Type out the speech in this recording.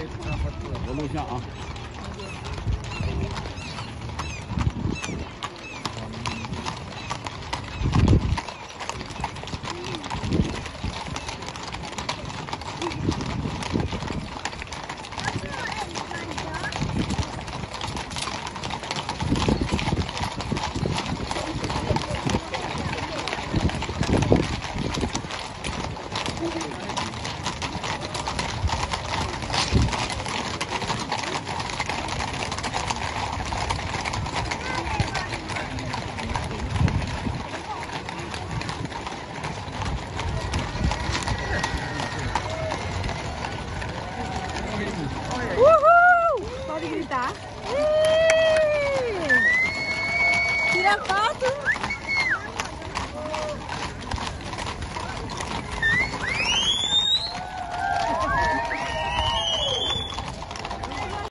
我录像啊。